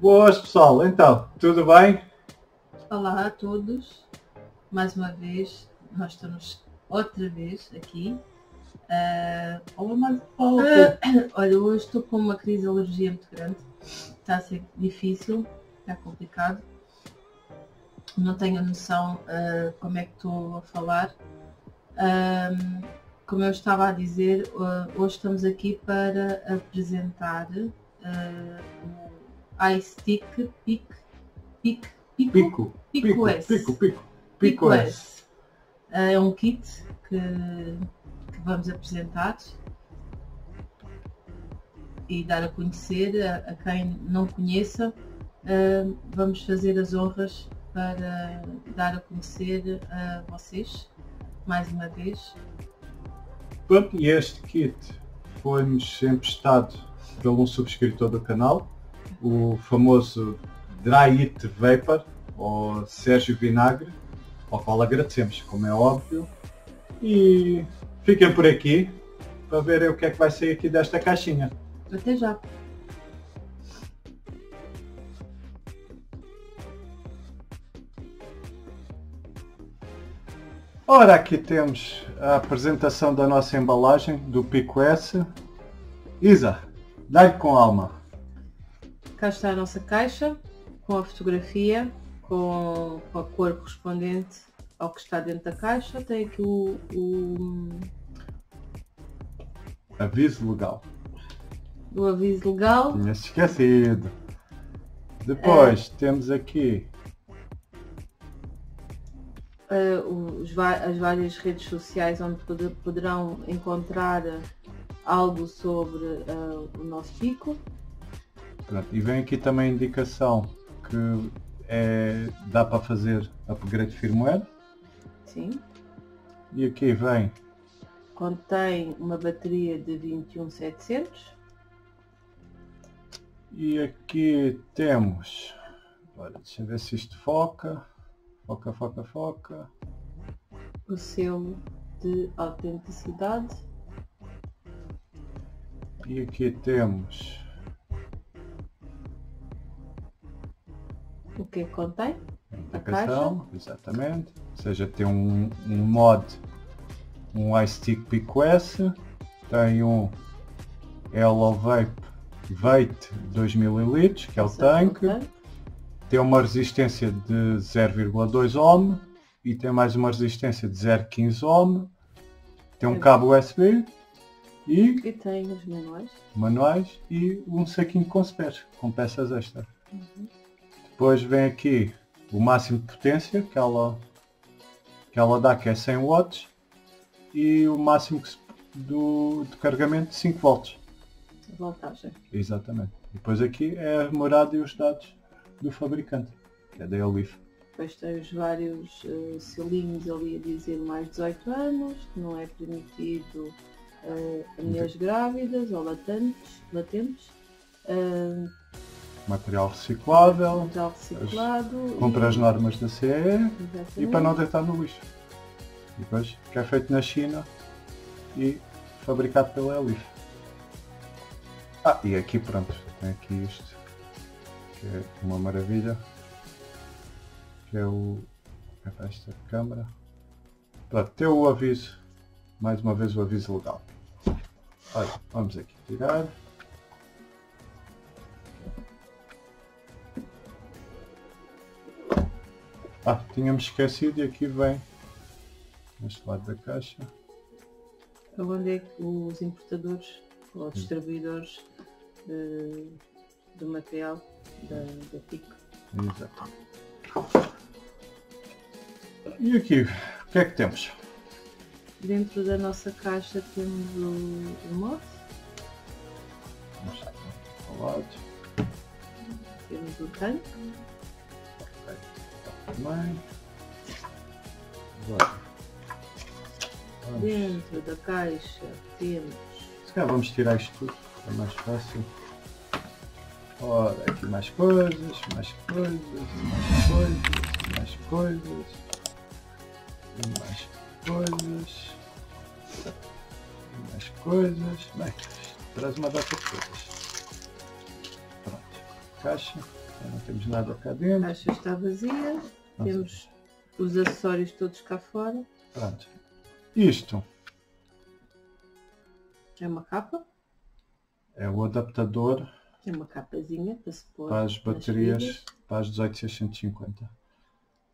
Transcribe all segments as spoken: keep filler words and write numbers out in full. Boas, pessoal, então, tudo bem? Olá a todos, mais uma vez, nós estamos outra vez aqui. Uh, olá, mais Paulo. Uh, olha, hoje estou com uma crise de alergia muito grande, está a ser difícil, está complicado. Não tenho noção uh, como é que estou a falar. Um, como eu estava a dizer, uh, hoje estamos aqui para apresentar uh, o iStick Pico, Pico, Pico, Pico, Pico S. Pico, Pico, Pico S. Uh, é um kit que, que vamos apresentar e dar a conhecer a, a quem não conheça. Uh, vamos fazer as honras para dar a conhecer a vocês, mais uma vez. Pronto, e este kit foi-nos emprestado por um subscritor do canal, o famoso Dry It Vapor, ou Sérgio Vinagre, ao qual agradecemos, como é óbvio. E fiquem por aqui para verem o que é que vai sair aqui desta caixinha. Até já! Ora, aqui temos a apresentação da nossa embalagem do Pico S. Isa, dá-lhe com alma. Cá está a nossa caixa, com a fotografia, com, com a cor correspondente ao que está dentro da caixa. Tem aqui o, o... aviso legal. O aviso legal. Tinha-se esquecido. Depois é. Temos aqui... Uh, os, as várias redes sociais onde pod poderão encontrar algo sobre uh, o nosso Pico. Pronto, e vem aqui também a indicação que é, dá para fazer upgrade firmware. Sim. E aqui vem... Contém uma bateria de vinte e um setecentos. E aqui temos... Olha, deixa eu ver se isto foca. Foca, foca, foca. O selo de autenticidade. E aqui temos... O que contém? A indicação, exatamente. Ou seja, tem um, um mod, um iStick Pico S. Tem um Hello Vape Veit dois mil mililitros, que é o tanque. Tem uma resistência de zero vírgula dois ohm e tem mais uma resistência de zero vírgula quinze ohm. Tem um cabo U S B e, e tem os manuais. manuais e um saquinho com spares, com peças extra. Uhum. Depois vem aqui o máximo de potência que ela, que ela dá, que é cem watts, e o máximo do, do carregamento de cinco volts. Voltagem. Exatamente. Depois aqui é a morada e os dados do fabricante, que é da Eleaf. Depois tem os vários uh, selinhos ali a dizer mais de dezoito anos, que não é permitido uh, a mulheres grávidas ou latentes. latentes uh, material reciclável, material reciclado, as, e... cumpre as normas da C E E. Exatamente. E para não deitar no lixo. E depois, que é feito na China e fabricado pela Eleaf. Ah, e aqui pronto, tem aqui isto, que é uma maravilha, que é o... esta câmara, para ter o aviso, mais uma vez o aviso legal. Olha, vamos aqui tirar. Ah, tínhamos esquecido, e aqui vem, neste lado da caixa, para onde é que os importadores ou distribuidores de, do material Da, da Pico. Exato. E aqui, o que é que temos? Dentro da nossa caixa temos o, o mod. Vamos lá, ao lado. Temos o tanque. Também. Agora. Vamos. Dentro da caixa temos... Se calhar vamos tirar isto tudo, é mais fácil. Ora, aqui mais coisas, mais coisas, mais coisas, mais coisas, mais coisas, mais coisas, mais coisas. Traz uma data de coisas. Pronto, caixa. Não temos nada cá dentro. A caixa está vazia. Não temos sei. Os acessórios todos cá fora. Pronto. Isto é uma capa. É o adaptador. É uma capazinha para se pôr. Para as baterias, para as dezoito seiscentos e cinquenta.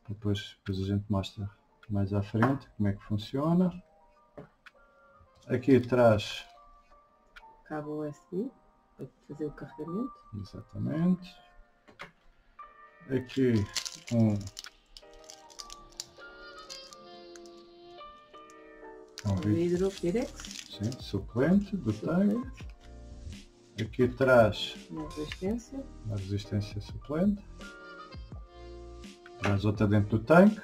Depois, depois a gente mostra mais à frente como é que funciona. Aqui atrás cabo U S B para fazer o carregamento. Exatamente. Aqui um, um vidro pirex. Sim, suplente do tanque. Aqui atrás uma resistência. Uma resistência suplente. Traz outra dentro do tanque.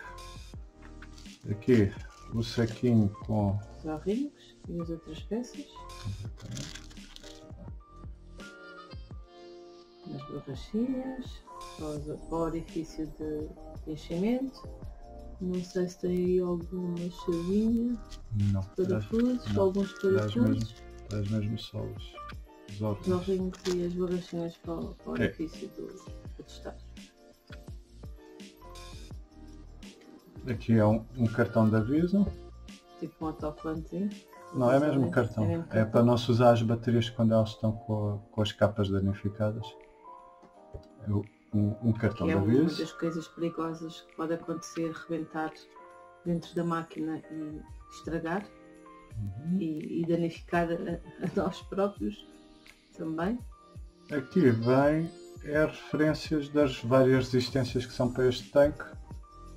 Aqui o saquinho com os arrinhos e as outras peças. Exatamente. As borrachinhas, o orifício de enchimento. Não sei se tem aí alguma chavinha. Não. Parafusos, alguns parafusos. Traz mesmo só os, os orrinhos e as borrachinhas para o orifício é. do, do testar. Aqui é um, um cartão de aviso. Tipo um autocolantezinho. Não, é mesmo cartão. É, mesmo cartão. É para não se usar as baterias quando elas estão com, a, com as capas danificadas. Um, um cartão de aviso. É uma das coisas perigosas que pode acontecer, rebentar dentro da máquina e estragar. Uhum. E, e danificar a, a nós próprios também. Aqui vem é referências das várias resistências que são para este tanque.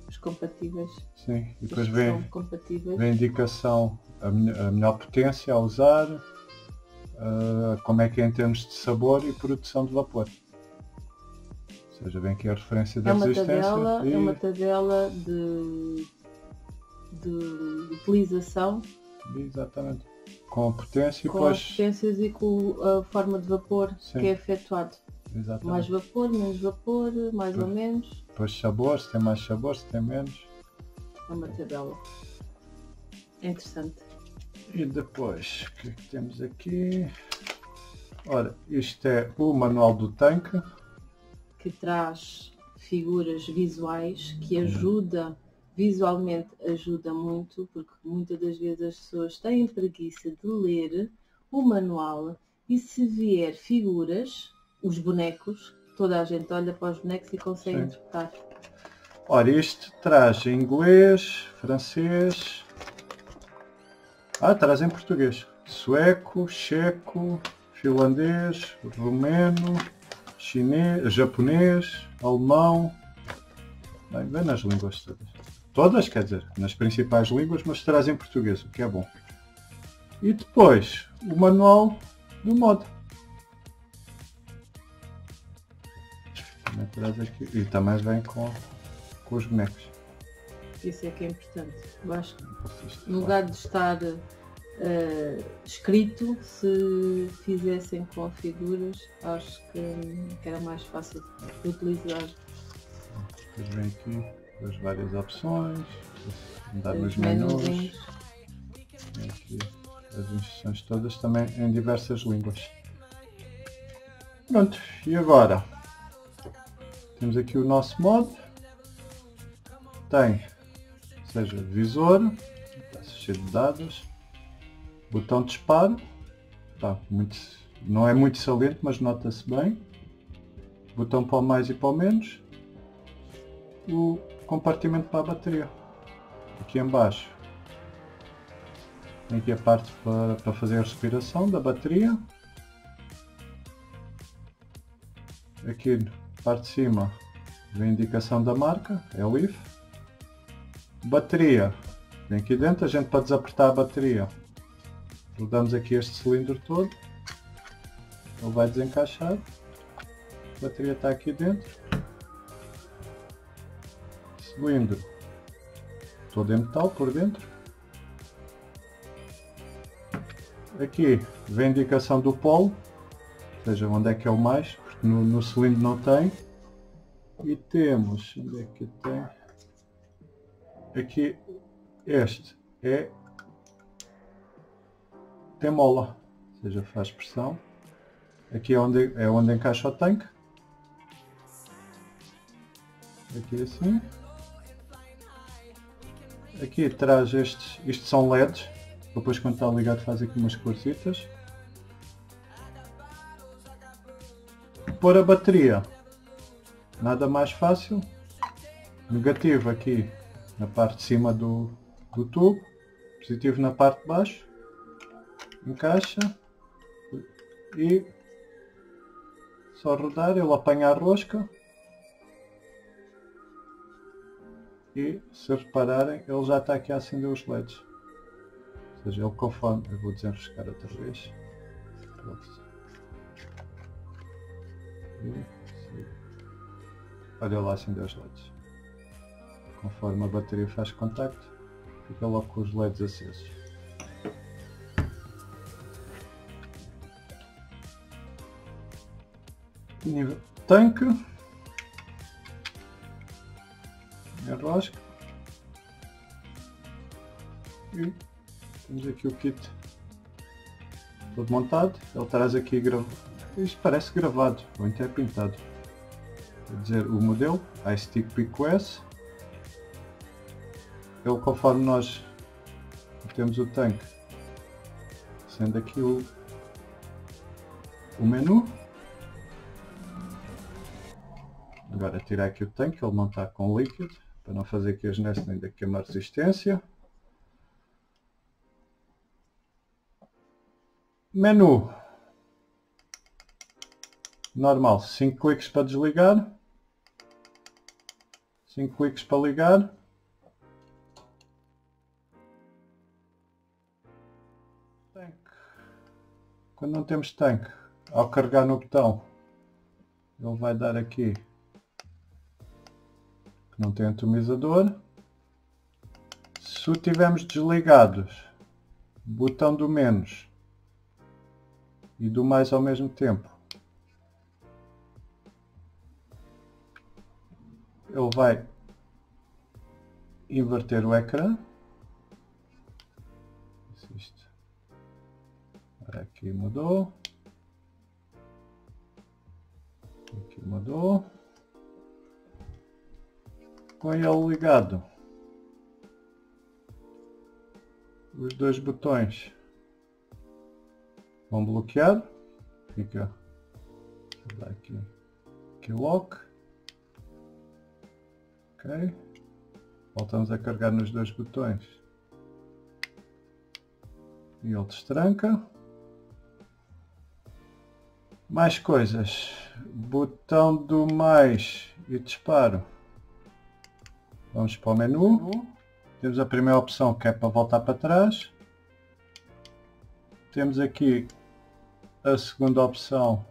Os compatíveis. Sim, e depois vem, compatíveis. vem a indicação, a, a melhor potência a usar, uh, como é que é em termos de sabor e produção de vapor. Ou seja, vem aqui a referência da é resistência. Tabela, e... É uma tabela de, de utilização. Exatamente. Com a potência e com depois... as potências e com a forma de vapor. Sim. Que é efetuado. Exatamente. Mais vapor, menos vapor, mais Por, ou menos. Depois sabor, se tem mais sabor, se tem menos. É uma tabela. É interessante. E depois, o que é que temos aqui? Ora, isto é o manual do tanque. Que traz figuras visuais, que ajuda, visualmente ajuda muito, porque muitas das vezes as pessoas têm preguiça de ler o manual e se vier figuras... Os bonecos, toda a gente olha para os bonecos e consegue Sim. interpretar. Ora, este traz em inglês, francês... Ah, traz em português. Sueco, checo, finlandês, romeno, chinês, japonês, alemão... Bem, bem nas línguas todas. Todas, quer dizer, nas principais línguas, mas traz em português, o que é bom. E depois, o manual do modo. Aqui. E também vem com, com os bonecos. Isso é que é importante. Eu acho que no lugar de estar uh, escrito, se fizessem com figuras, acho que, que era mais fácil de utilizar. Depois vem aqui as várias opções, mudar os menus. Vem aqui as instruções todas também em diversas línguas. Pronto, e agora? Temos aqui o nosso modo, tem, ou seja, visor, está cheio de dados, botão de disparo, tá, muito, não é muito saliente, mas nota-se bem, botão para o mais e para o menos, o compartimento para a bateria, aqui em baixo, tem aqui a parte para, para fazer a respiração da bateria, aqui parte de cima vem a indicação da marca, é o Eleaf. Bateria, vem aqui dentro, a gente pode desapertar a bateria. Rodamos aqui este cilindro todo, ele vai desencaixar, a bateria está aqui dentro. Cilindro, todo em metal por dentro. Aqui vem a indicação do polo, ou seja, onde é que é o mais. No, no cilindro não tem. E temos, onde é que tem? Aqui, este é, tem mola, ou seja, faz pressão. Aqui é onde, é onde encaixa o tanque. aqui assim. Aqui atrás estes, isto são L E Ds, depois quando está ligado faz aqui umas corzitas. Pôr a bateria, nada mais fácil, negativo aqui na parte de cima do, do tubo, positivo na parte de baixo, encaixa e só rodar, ele apanha a rosca. E se repararem, ele já está aqui a acender os L E Ds. Ou seja, ele conforme... Eu vou desenroscar outra vez. Olha lá, acender os L E Ds. Conforme a bateria faz contacto, fica logo com os L E Ds acesos. Nível tanque. Enrosca. E temos aqui o kit todo montado. Ele traz aqui gravado. Isto parece gravado, ou até pintado. Quer dizer, o modelo, iStick Pico S. Ele, conforme nós temos o tanque, sendo aqui o, o menu. Agora tirar aqui o tanque, ele não está com líquido, para não fazer aqui as nestes nem de queimar resistência. Menu. Normal, cinco cliques para desligar. cinco cliques para ligar. Tanque. Quando não temos tanque, ao carregar no botão, ele vai dar aqui. Não tem atomizador. Se o tivermos desligados, botão do menos e do mais ao mesmo tempo, ele vai inverter o ecrã. Isto. Aqui mudou. Aqui mudou. Com ele ligado, os dois botões vão bloquear, fica aqui, aqui lock, ok, voltamos a carregar nos dois botões e ele destranca. Mais coisas, botão do mais e disparo. Vamos para o menu, temos a primeira opção que é para voltar para trás, temos aqui a segunda opção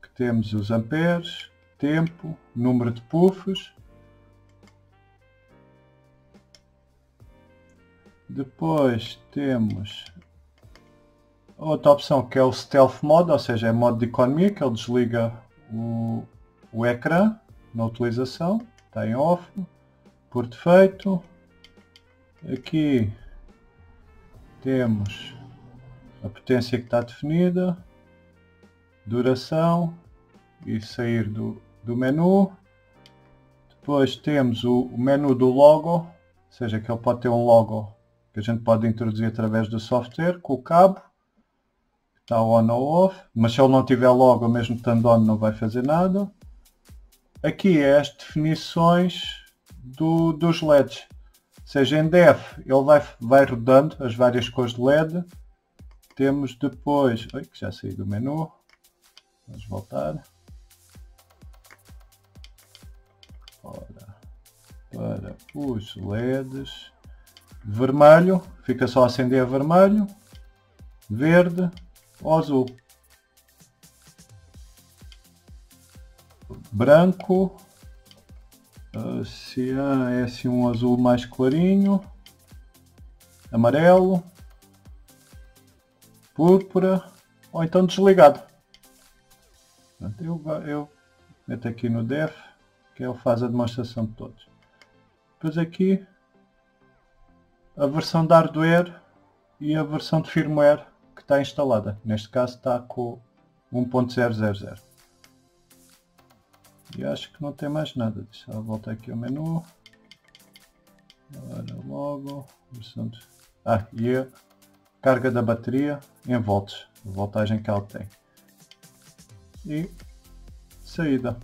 que temos os amperes, tempo, número de puffs, depois temos outra opção que é o stealth mode, ou seja, é modo de economia, que ele desliga o, o ecrã na utilização, está em off. Por defeito, aqui temos a potência que está definida, duração e sair do, do menu. Depois temos o, o menu do logo, ou seja, que ele pode ter um logo que a gente pode introduzir através do software com o cabo, que está on ou off, mas se ele não tiver logo, mesmo estando on, não vai fazer nada. Aqui é as definições Do, dos L E Ds, ou seja, em D E F ele vai, vai rodando as várias cores de L E D. Temos depois, oi, que já saí do menu, vamos voltar Ora, para os L E Ds, vermelho, fica só acender a vermelho, verde ou azul, branco. Uh, se é assim um azul mais clarinho, amarelo, púrpura, ou então desligado. Portanto, eu, eu meto aqui no D E F, que ele faz a demonstração de todos. Depois aqui, a versão de hardware e a versão de firmware que está instalada. Neste caso está com um ponto zero zero zero. E acho que não tem mais nada. Deixa eu voltar aqui ao menu. Agora logo. Ah, e a carga da bateria em volts. A voltagem que ela tem. E saída.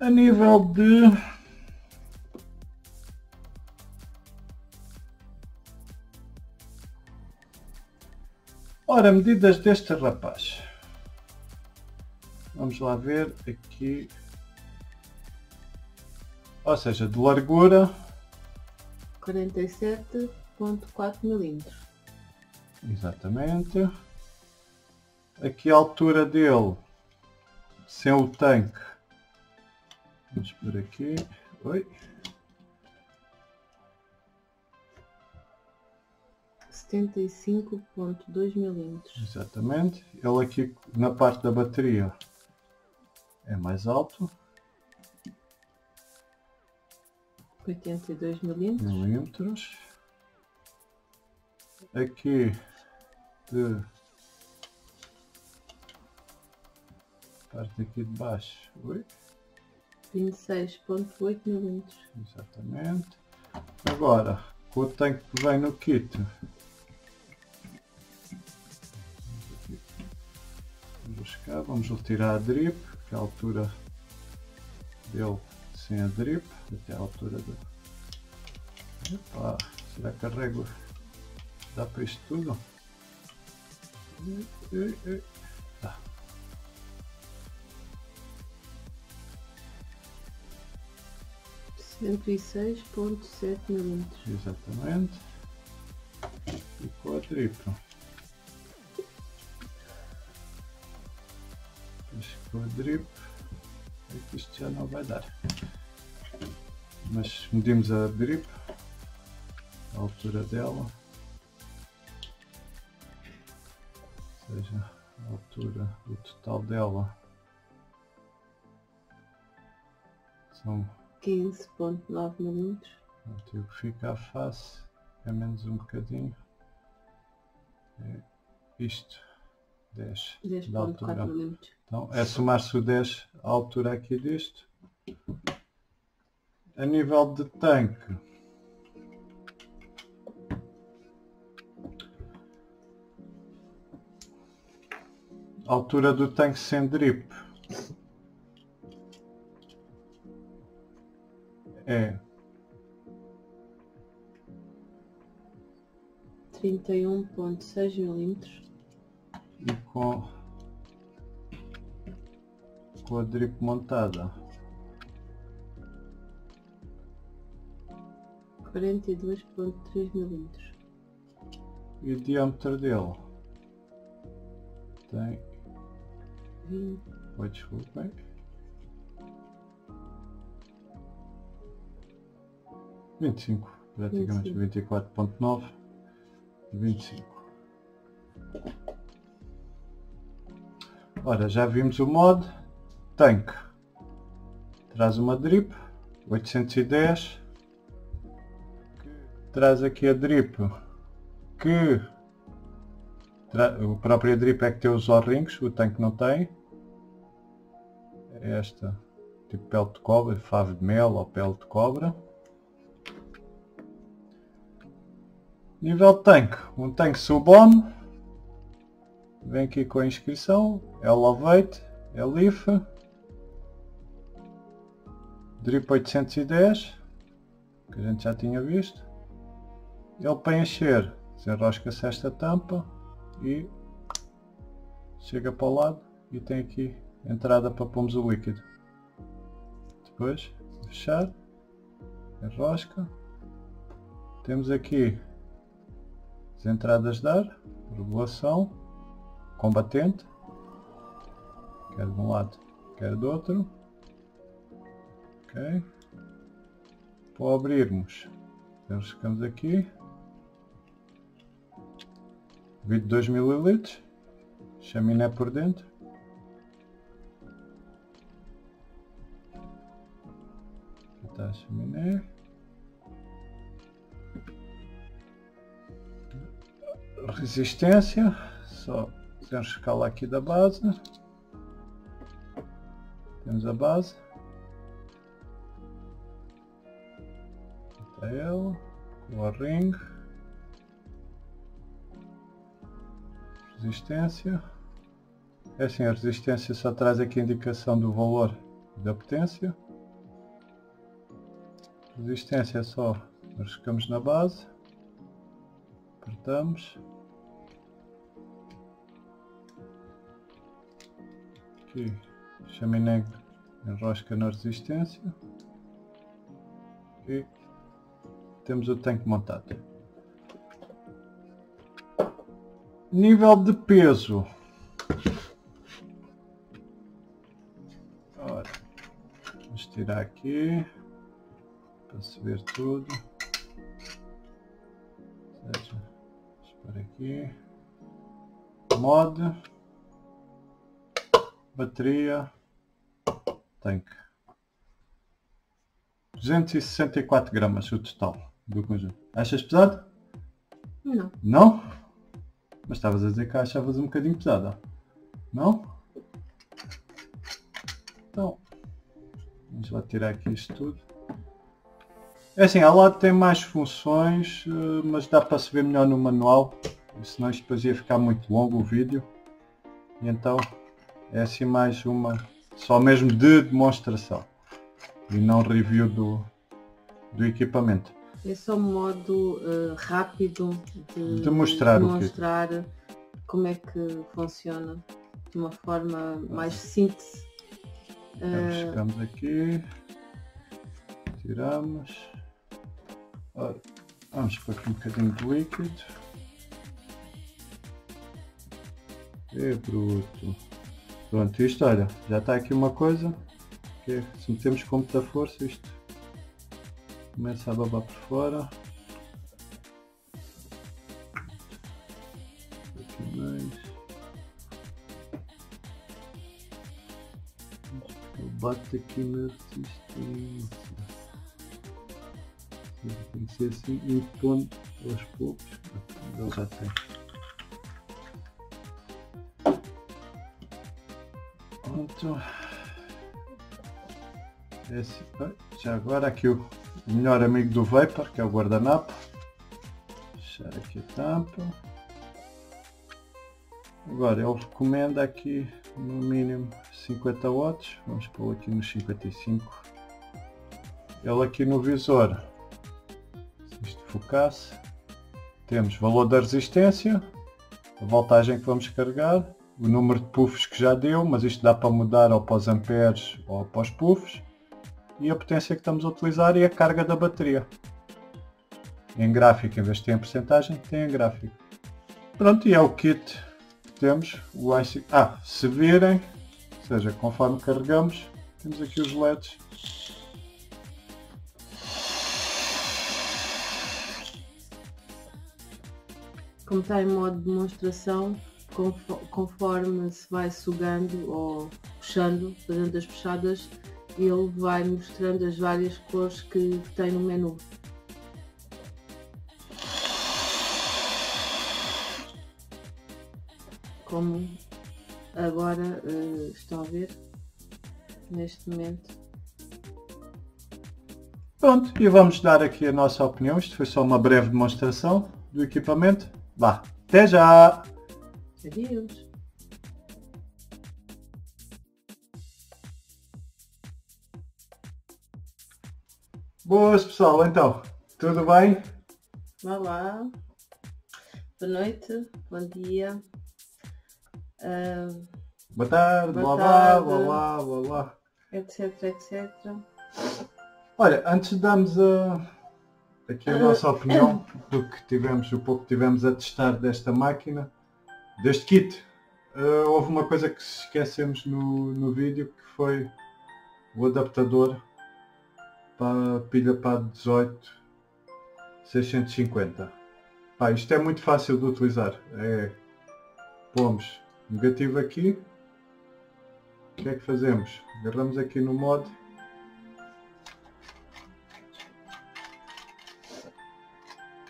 A nível de... Ora, medidas deste rapaz. Vamos lá ver aqui. Ou seja, de largura... quarenta e sete vírgula quatro milímetros. Exatamente. Aqui a altura dele, sem o tanque. Vamos por aqui. Oi. setenta e cinco vírgula dois milímetros. Exatamente. Ele aqui na parte da bateria é mais alto. oitenta e dois milímetros. Aqui de parte aqui de baixo. Oi. vinte e seis vírgula oito milímetros. Exatamente. Agora, com o tanque que vem no kit. Buscar, vamos retirar a drip, que é a altura dele sem a drip, até a altura do... Epa, será que carrego? Dá para isto tudo? Tá. cento e seis vírgula sete milímetros. Exatamente. E com a drip. Com a drip é que isto já não vai dar, mas medimos a drip, a altura dela, ou seja, a altura, o total dela são quinze vírgula nove milímetros. O que fica à face é menos um bocadinho, é isto. dez, dez da altura. Então é somar-se o dez à altura aqui disto. A nível de tanque, a altura do tanque sem drip é trinta e um vírgula seis milímetros. E com, com a drip montada quarenta e dois vírgula três milímetros. E o diâmetro dele tem vinte. Oh, desculpem. vinte e cinco, praticamente vinte e quatro vírgula nove, vinte e cinco. Ora, já vimos o mod, tanque, traz uma drip, oitocentos e dez, traz aqui a drip, que a própria drip é que tem os O-rings, o tanque não tem, esta, tipo pele de cobra, fave de mel ou pele de cobra. Nível tanque, um tanque sub-on. Vem aqui com a inscrição, Hello Vape Veit, Eleaf, Drip oitocentos e dez, que a gente já tinha visto. Ele para encher, desenrosca-se esta tampa e chega para o lado e tem aqui entrada para pôrmos o líquido. Depois, fechar, enrosca. Temos aqui as entradas de ar, regulação. Combatente, quer de um lado, quer do outro. Ok. Para abrirmos, ficamos aqui. vinte e dois mililitros. Chaminé por dentro. Aqui está a chaminé. Resistência. Só. Vamos escalar aqui da base, Temos a base. Está ele. O ring. Resistência. É assim, a resistência só traz aqui a indicação do valor da potência. Resistência é só, nós ficamos na base, apertamos. Aqui, chaminé enrosca na resistência. E temos o tanque montado. Nível de peso. Ora, vamos tirar aqui. Para se ver tudo, seja, por aqui, mod, bateria, tanque, duzentos e sessenta e quatro gramas o total do conjunto. Achas pesado? Não. Não? Mas estavas a dizer que achavas um bocadinho pesada, não? Então, vamos lá tirar aqui isto tudo. É assim, ao lado tem mais funções, mas dá para se ver melhor no manual, senão isto depois ia ficar muito longo o vídeo. E então é assim mais uma, só mesmo de demonstração, e não review do, do equipamento. É só um modo uh, rápido de, de mostrar, de mostrar o como é que funciona, de uma forma mais simples. Então, chegamos aqui, tiramos. Ora, vamos pôr aqui um bocadinho de líquido. É bruto. Pronto, isto olha, já está aqui uma coisa, que é, se metemos com muita força, isto começa a babar por fora. Aqui mais. Bate aqui na resistência. Tem que ser assim, impondo aos poucos. Ele já tem. Pronto. Esse, já agora aqui o melhor amigo do Vapor, que é o guardanapo. Fechar aqui a tampa. Agora ele recomenda aqui no mínimo cinquenta watts. Vamos pôr aqui nos cinquenta e cinco. Ele aqui no visor. Focasse. Temos valor da resistência, a voltagem que vamos carregar, o número de puffs que já deu, mas isto dá para mudar ou para os amperes ou para os puffs, e a potência que estamos a utilizar e a carga da bateria. Em gráfico, em vez de ter em porcentagem, tem em gráfico. Pronto, e é o kit que temos. O iStick... Ah, se virem, ou seja, conforme carregamos, temos aqui os L E Ds. Como está em modo de demonstração, conforme se vai sugando ou puxando, fazendo as puxadas, ele vai mostrando as várias cores que tem no menu. Como agora uh, estão a ver, neste momento. Pronto, e vamos dar aqui a nossa opinião. Isto foi só uma breve demonstração do equipamento. Vá, até já! Adeus! Boas pessoal, então, tudo bem? Olá! Boa noite, bom dia! Uh, boa tarde, boa tarde, blá blá blá blá, etc, etcétera. Olha, antes de darmos a... aqui a nossa opinião do que tivemos, o pouco que tivemos a testar desta máquina, deste kit. Uh, houve uma coisa que esquecemos no, no vídeo, que foi o adaptador para a pilha P A D dezoito seiscentos e cinquenta. Pá, isto é muito fácil de utilizar. É, pomos negativo aqui. O que é que fazemos? Agarramos aqui no mod.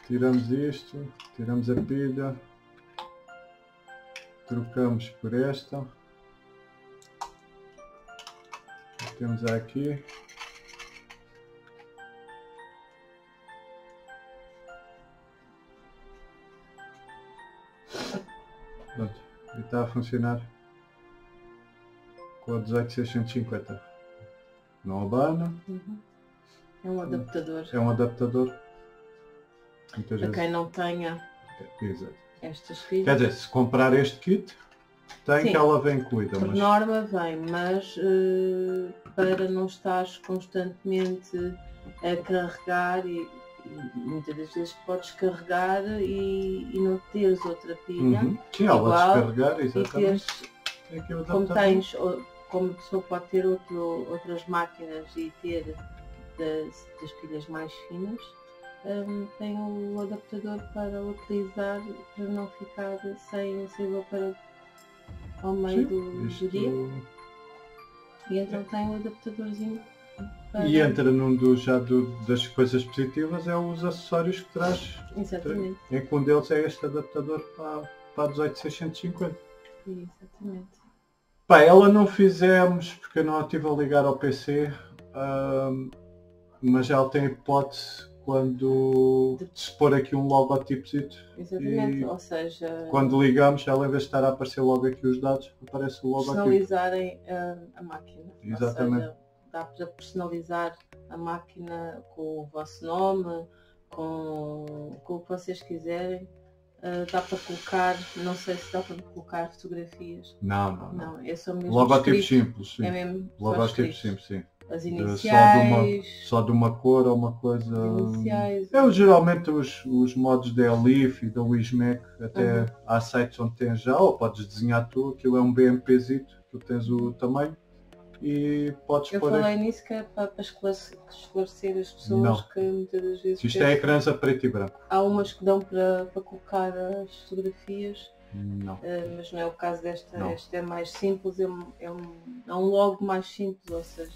Tiramos isto, tiramos a pilha, trocamos por esta, Temos aqui. Pronto, ele está a funcionar com a dezoito seiscentos e cinquenta. Não abana. Uhum. É um adaptador. É um adaptador. Muitas para vezes... quem não tenha Exato. Estas filhas. Quer dizer, se comprar este kit, tem Sim, que ela vem incluída. Por mas... norma vem, mas uh, para não estar constantemente a carregar e, e muitas das vezes podes carregar e, e não teres outra pilha. Uhum. Sim, igual, ela descarregar, exatamente. E teres, é como tens, ou, como a pessoa pode ter outro, outras máquinas e ter das, das pilhas mais finas. Um, tem o adaptador para utilizar, para não ficar sem saída para ao meio do, isto... do dia. E então tem o adaptadorzinho para... E entra num do, já do, das coisas positivas, é os acessórios que traz. Exatamente. Tra... Em que um deles é este adaptador para, para dezoito seiscentos e cinquenta. Exatamente. Pá, ela não fizemos porque eu não a tive a ligar ao P C, um, mas ela tem hipótese quando se pôr aqui um logotipozito. Exatamente, e ou seja... quando ligamos, ela em vez de estar a aparecer logo aqui os dados, aparece o logotipo. Personalizarem a, a máquina. Exatamente. Ou seja, dá para personalizar a máquina com o vosso nome, com, com o que vocês quiserem. Uh, dá para colocar, não sei se dá para colocar fotografias. Não, não, não. não é só mesmo logotipo simples, sim. É mesmo logotipo simples, sim. As iniciais... Só de uma, só de uma cor ou uma coisa... Iniciais. Eu geralmente os, os modos da Eleaf e da Wismac, até uhum. há sites onde tens já, ou podes desenhar tu, aquilo é um BMPzito, tu tens o tamanho e podes eu pôr... Eu falei aqui. nisso que é para, para esclarecer, esclarecer as pessoas Não. que muitas das vezes... Isto é ecrãs a preto e branco. Há umas que dão para, para colocar as fotografias. Não. Uh, mas não é o caso desta, não. esta é mais simples, é um, é, um, é um logo mais simples, ou seja,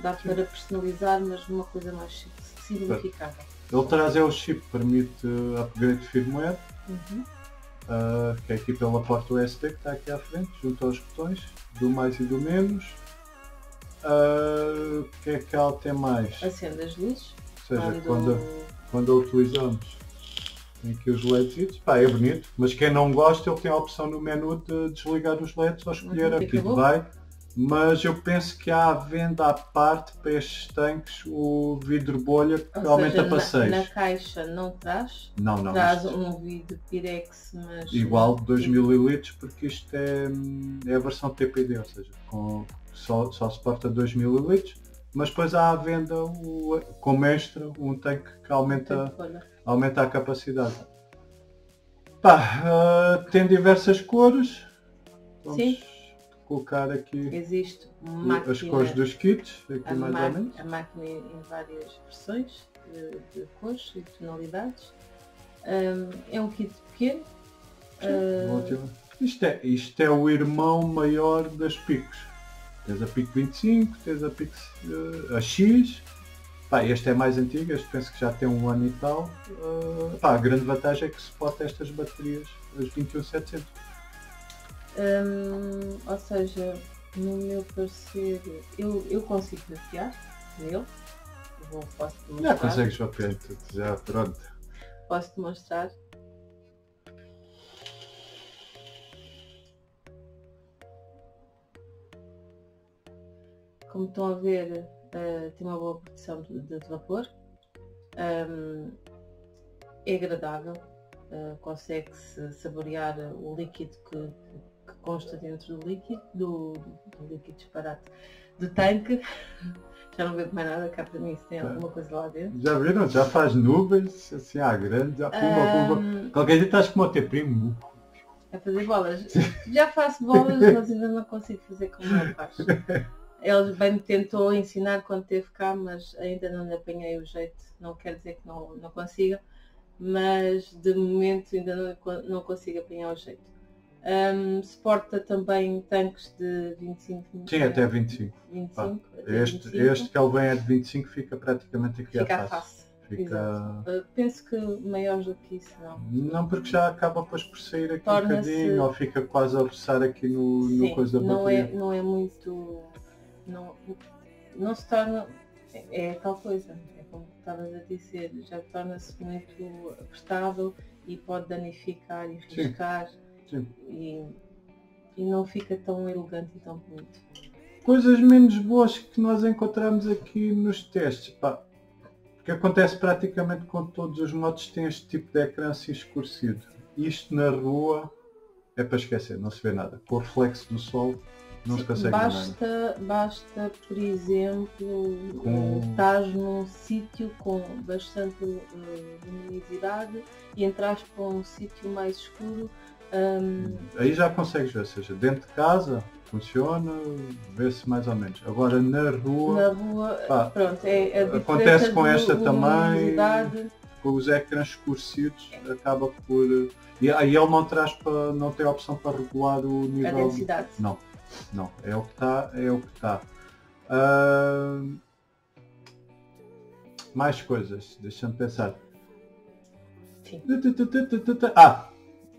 dá Sim. para personalizar, mas uma coisa mais significada. Ele traz é o chip, permite upgrade firmware, uhum. uh, que é aqui pela porta U S B que está aqui à frente, junto aos botões, do mais e do menos. O uh, que é que ela tem mais? Acende as luzes. Ou seja, quando, quando a utilizamos. Tem aqui os LEDs, pá, é bonito, mas quem não gosta ele tem a opção no menu de desligar os LEDs ou escolher aqui que vai, mas eu penso que há à venda à parte para estes tanques o vidro bolha que ou aumenta seja, para seis. Na, na caixa não traz, não, não, traz isto... um vidro pirex, mas... Igual de dois mililitros porque isto é, é a versão T P D, ou seja, com, só, só suporta dois mililitros, mas depois há à venda o, como extra um tanque que aumenta... aumenta a capacidade. Pá, uh, tem diversas cores. Vamos Sim. colocar aqui Existe máquina, as cores dos kits. Aqui mais ou menos. A máquina em várias versões de, de cores e tonalidades. Um, é um kit pequeno. Sim, uh... isto, é, isto é o irmão maior das Picos. Tens a Pico vinte e cinco, tens a Pico uh, a X. Pá, este é mais antigo, este penso que já tem um ano e tal. Uh, pá, a grande vantagem é que suporta estas baterias, as vinte e um setecentos. Hum, ou seja, no meu parecer, eu, eu consigo vapear nele. Vou, posso demonstrar. Já consegues vapear, já pronto. Posso demonstrar. Como estão a ver, Uh, tem uma boa produção de, de vapor, um, é agradável, uh, consegue-se saborear o líquido que, que consta dentro do líquido, do, do, do líquido disparate, do tanque. Já não vejo mais nada, cá para mim se tem alguma coisa lá dentro. Já viram? Já faz nuvens, assim à grande, já pumba, um, pumba. Qualquer dia estás com o teu primo. A fazer bolas. Já faço bolas, mas ainda não consigo fazer como eu faço. Ele bem me tentou ensinar quando esteve cá, mas ainda não lhe apanhei o jeito, não quer dizer que não, não consiga, mas de momento ainda não, não consigo apanhar o jeito. Um, suporta também tanques de vinte e cinco mililitros. Sim, até vinte e cinco. vinte e cinco, até este, vinte e cinco. Este que ele vem é de vinte e cinco, fica praticamente aqui fica à face. Fica... Exato. Penso que maiores do que isso não. Não, porque já acaba depois por sair aqui um bocadinho, ou fica quase a roçar aqui no, Sim, no coisa da bateria. Não é, não é muito... Não, não se torna, é tal coisa, é como estavas a dizer, já torna-se muito apertado e pode danificar e riscar. Sim. E, e não fica tão elegante e tão bonito. Coisas menos boas que nós encontramos aqui nos testes, pá, porque acontece praticamente com todos os modos, tem este tipo de ecrã assim escurecido. Isto na rua é para esquecer, não se vê nada. Com o reflexo do sol não se consegue basta, nada. Basta, por exemplo, com... estás num sítio com bastante luminosidade e entras para um sítio mais escuro. Um... Aí já consegues ver, ou seja, dentro de casa funciona, vê-se mais ou menos. Agora na rua, na rua pá, pronto, é, acontece com esta também, com os ecrãs escurecidos, é. Acaba por... E aí ele não traz para, não tem opção para regular o nível... A densidade. Não, não, é o que está, é o que está. Uh... Mais coisas, deixa-me pensar. Sim. Ah!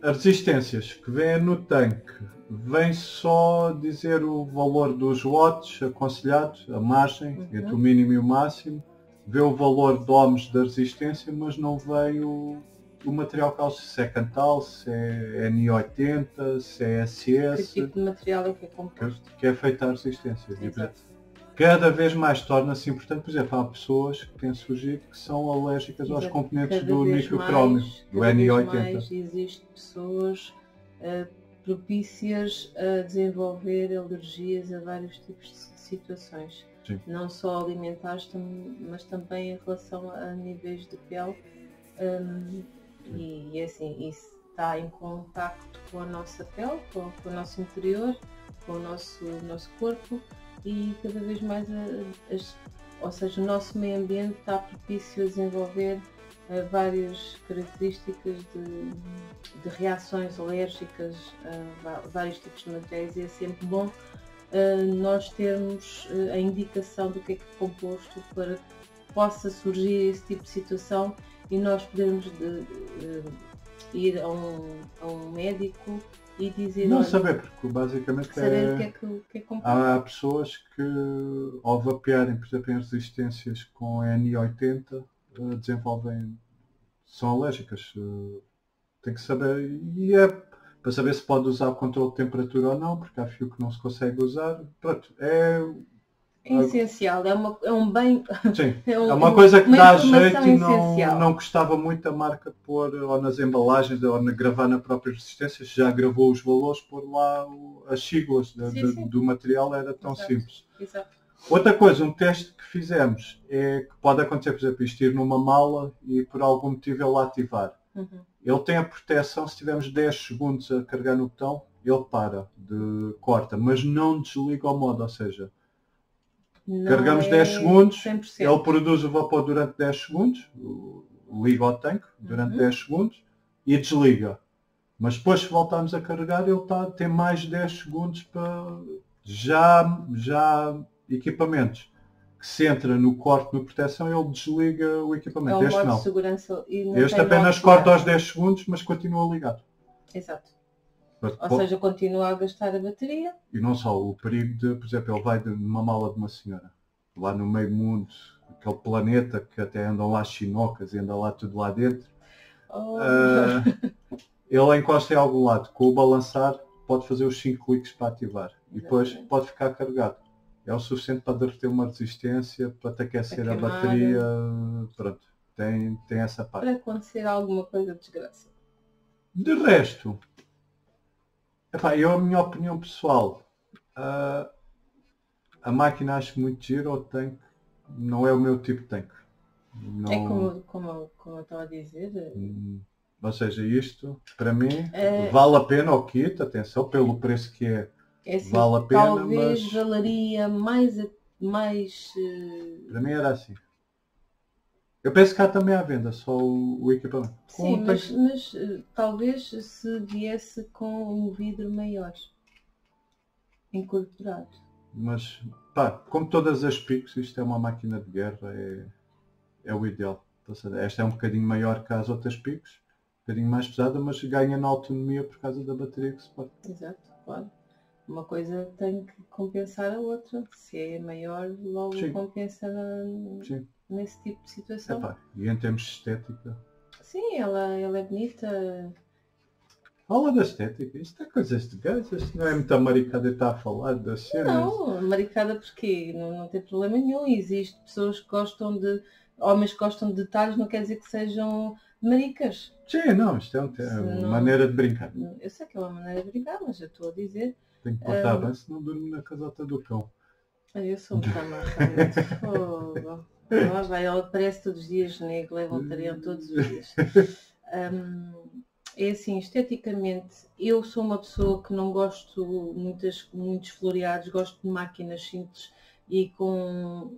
As resistências que vêm no tanque, vem só dizer o valor dos watts aconselhados, a margem, uhum. entre o mínimo e o máximo, vê o valor de ohms da resistência, mas não vem o, o material que usa, se é cantal, se é Ni oitenta, se é C S S. Que tipo de material é que é composto? Que é feita a resistência. Exato. Cada vez mais torna-se importante, por exemplo, há pessoas que têm surgido que são alérgicas Exato. Aos componentes cada do microcrómio, do Ni oitenta. Existem pessoas uh, propícias a desenvolver alergias a vários tipos de situações, Sim. não só alimentares, mas também em relação a níveis de pele. Um, e, e assim, isso está em contacto com a nossa pele, com, com o nosso interior, com o nosso, nosso corpo. E cada vez mais, as, ou seja, o nosso meio ambiente está propício a desenvolver uh, várias características de, de reações alérgicas a vários tipos de materiais, e é sempre bom uh, nós termos uh, a indicação do que é que é composto para que possa surgir esse tipo de situação e nós podemos de, de, de ir a um, a um médico. E dizer, não olha, saber, porque basicamente saber é, que é, que, que é há pessoas que ao vapearem, por exemplo, em resistências com Ni oitenta, desenvolvem, são alérgicas, tem que saber, e é para saber se pode usar o controle de temperatura ou não, porque há fio que não se consegue usar, pronto, é... É essencial, é, uma, é um bem... Sim, é, um, é uma coisa que uma dá jeito e não, não gostava muito a marca pôr ou nas embalagens, ou na, gravar na própria resistência, já gravou os valores, pôr lá o, as siglas de, sim, sim. do material, era tão Exato. Simples. Exato. Outra coisa, um teste que fizemos, é que pode acontecer, por exemplo, isto ir numa mala e por algum motivo ele ativar. Uhum. Ele tem a proteção, se tivermos dez segundos a carregar no botão, ele para, de, corta, mas não desliga o modo, ou seja... Não carregamos é dez segundos, cem por cento. Ele produz o vapor durante dez segundos, liga o tanque durante uhum. dez segundos e desliga. Mas depois, se voltarmos a carregar, ele tá, tem mais dez segundos para já, já equipamentos. Que se entra no corte, na proteção, ele desliga o equipamento. É este não. Segurança e não este apenas corta aos dez segundos, mas continua ligado. Exato. Mas, ou seja, continua a gastar a bateria. E não só, o perigo de, por exemplo, ele vai de uma mala de uma senhora, lá no meio mundo, aquele planeta que até andam lá chinocas e anda lá tudo lá dentro. Oh. Uh, ele encosta em algum lado, com o balançar pode fazer os cinco cliques para ativar. Exatamente. E depois pode ficar carregado. É o suficiente para derreter uma resistência, para te aquecer a, a bateria. Pronto, tem, tem essa parte. Para acontecer alguma coisa de desgraça. De resto... Epá, eu, a minha opinião pessoal, uh, a máquina acho muito gira, o tanque não é o meu tipo de tanque. Não... É como, como, como eu estava a dizer. Hum, ou seja, isto, para mim, uh, vale a pena o kit, atenção, pelo preço que é, é assim, vale a pena, talvez mas... valeria mais... mais uh... Para mim era assim. Eu penso que há também à venda, só o, o equipamento. Sim, um mas, mas talvez se viesse com um vidro maior, incorporado. Mas, pá, como todas as Picos, isto é uma máquina de guerra, é, é o ideal. Esta é um bocadinho maior que as outras Picos, um bocadinho mais pesada, mas ganha na autonomia por causa da bateria que se pode. Exato, claro. Uma coisa tem que compensar a outra. Se é maior, logo sim, compensa na, sim, nesse tipo de situação. Epá, e em termos de estética? Sim, ela, ela é bonita. Fala da estética. Isto é coisas de gajo. Isto não é muita maricada estar a falar das cenas. Não, maricada porquê? Não, não tem problema nenhum. Existem pessoas que gostam de... Homens que gostam de detalhes, não quer dizer que sejam maricas. Sim, não. Isto é uma não, maneira de brincar. Eu sei que é uma maneira de brincar, mas eu estou a dizer... Tenho que cortar um, bem, senão durmo na casota do cão. Eu sou um camarada de fogo. Lá vai, ela aparece todos os dias, né? Levantaria todos os dias. Um, é assim, esteticamente, eu sou uma pessoa que não gosto muitas, muitos floreados, gosto de máquinas simples e com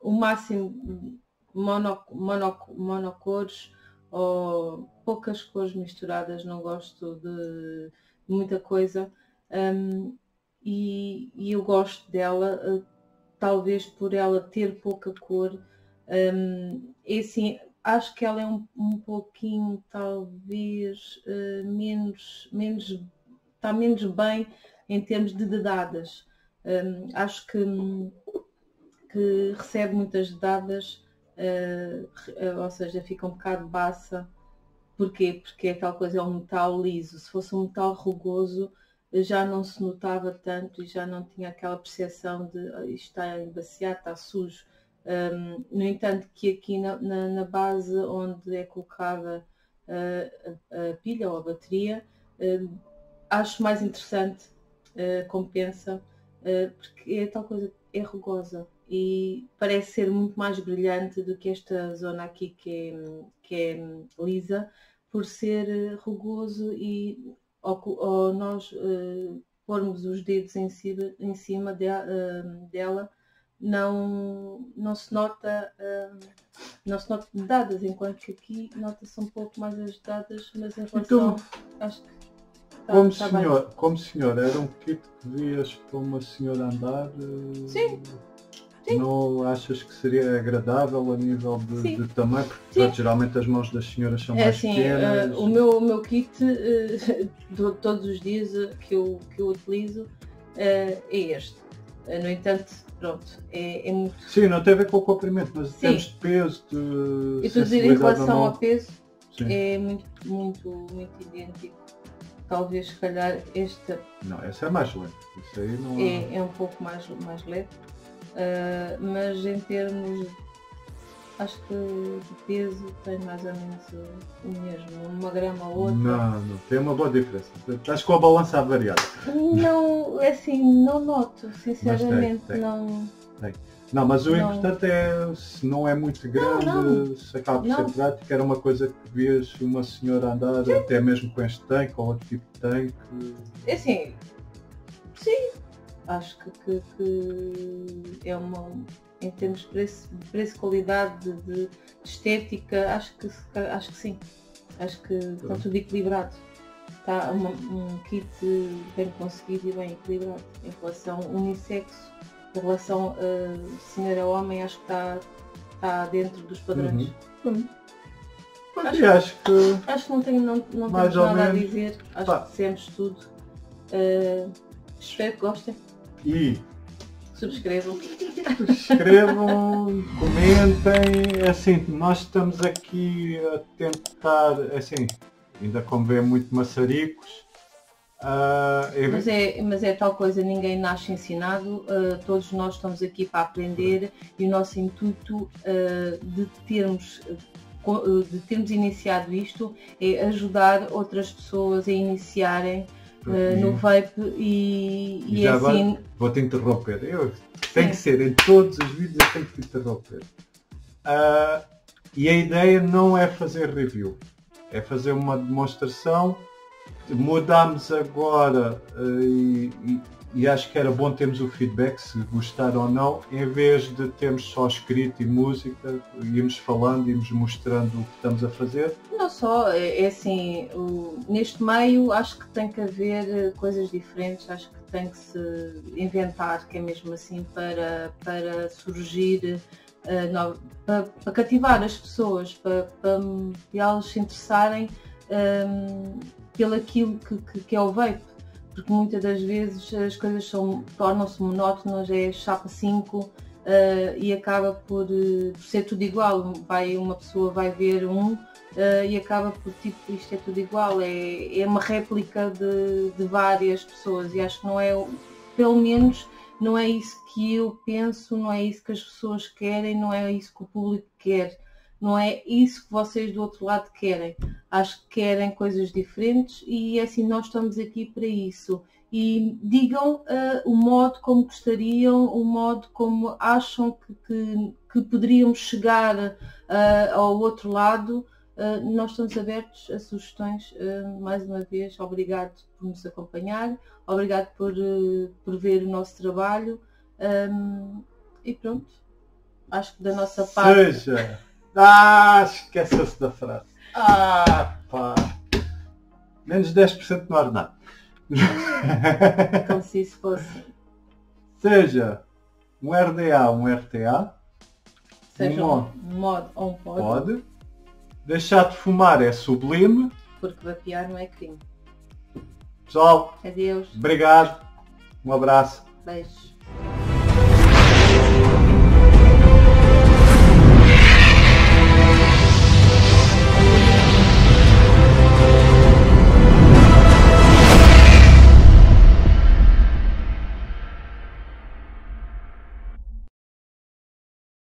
o máximo mono, mono, monocores ou poucas cores misturadas, não gosto de muita coisa. Um, e, e eu gosto dela, uh, talvez por ela ter pouca cor. Um, é assim, acho que ela é um, um pouquinho, talvez, uh, menos, menos, está menos bem em termos de dedadas. Um, acho que, que recebe muitas dedadas, uh, uh, ou seja, fica um bocado baça. Porquê? Porque aquela coisa é um metal liso. Se fosse um metal rugoso, já não se notava tanto e já não tinha aquela percepção de oh, isto está embaciado, está sujo. Um, no entanto, que aqui na, na, na base onde é colocada uh, a, a pilha ou a bateria, uh, acho mais interessante, uh, compensa, uh, porque é tal coisa, é rugosa e parece ser muito mais brilhante do que esta zona aqui que é, que é lisa, por ser rugoso e... Ou, ou nós uh, pormos os dedos em cima, em cima de, uh, dela, não, não se nota uh, não se nota dadas, enquanto que aqui nota-se um pouco mais as dadas, mas em relação, então, acho que tá, como, tá senhor, bem. Como senhora, era um kit que vias para uma senhora andar? Uh, sim. Sim. Não achas que seria agradável a nível de, de tamanho? Porque pronto, geralmente as mãos das senhoras são é mais assim, pequenas. Uh, o, meu, o meu kit, uh, todos os dias que eu, que eu utilizo, uh, é este. Uh, no entanto, pronto, é, é muito... Sim, não tem a ver com o comprimento, mas sim, temos de peso, de eu estou a dizer, em relação ao peso, sim, é muito, muito, muito idêntico. Talvez, se calhar, esta... Não, essa é mais leve. Isso aí não é... É, é um pouco mais, mais leve. Uh, mas em termos, acho que de peso tem mais ou menos o mesmo, uma grama ou outra. Não, não, tem uma boa diferença. Estás com a balança a variar. Não, é assim, não noto, sinceramente, tem, tem, não... Tem. Não, mas o não. importante é, se não é muito grande, não, não. se acaba por ser prático, era uma coisa que vias uma senhora andar, sim, até mesmo com este tanque ou outro tipo de tanque. É assim, sim. Acho que, que, que é uma, em termos de preço, preço qualidade, de, de estética, acho que, acho que sim, acho que está tudo equilibrado, está uma, um kit bem conseguido e bem equilibrado, em relação unissexo, em relação a senhora homem, acho que está, está dentro dos padrões. Uhum. Uhum. Acho, acho, que... acho que não tenho, não, não temos nada menos... a dizer, acho Pá. que dissemos tudo, uh, espero que gostem. E subscrevam, subscrevam, comentem, assim, nós estamos aqui a tentar, assim, ainda convém muito maçaricos. Uh, é... Mas, é, mas é tal coisa, ninguém nasce ensinado, uh, todos nós estamos aqui para aprender e o nosso intuito uh, de termos, de termos iniciado isto é ajudar outras pessoas a iniciarem Uh, no vape e, e, e é assim... Vou-te interromper, eu tem que ser, em todos os vídeos eu tenho que te interromper. Uh, e a ideia não é fazer review, é fazer uma demonstração. Mudámos agora uh, e, e, e acho que era bom termos o feedback, se gostaram ou não, em vez de termos só escrito e música, íamos falando, íamos mostrando o que estamos a fazer. Não só, é assim, o, neste meio acho que tem que haver coisas diferentes, acho que tem que se inventar, que é mesmo assim, para, para surgir, uh, no, para, para cativar as pessoas, para, para, para elas se interessarem um, pelo aquilo que, que, que é o vape. porque muitas das vezes as coisas tornam-se monótonas, é chapa cinco uh, e acaba por, uh, por ser tudo igual. Vai, uma pessoa vai ver um uh, e acaba por tipo, isto é tudo igual, é, é uma réplica de, de várias pessoas, e acho que não é, pelo menos não é isso que eu penso, não é isso que as pessoas querem, não é isso que o público quer, não é isso que vocês do outro lado querem. Acho que querem coisas diferentes e assim nós estamos aqui para isso. E digam uh, o modo como gostariam, o modo como acham que, que, que poderiam chegar uh, ao outro lado. Uh, nós estamos abertos a sugestões. Uh, mais uma vez, obrigado por nos acompanhar, obrigado por, uh, por ver o nosso trabalho. Um, e pronto, acho que da nossa parte... Seja! Ah, esquece-se da frase. Ah, pá. Menos dez por cento no ar, não. Como se isso fosse. Seja um R D A, um R T A. Seja um mod ou um pod. Pode. Deixar de fumar é sublime. Porque vapear não é crime. Pessoal. Adeus. Obrigado. Um abraço. Beijo.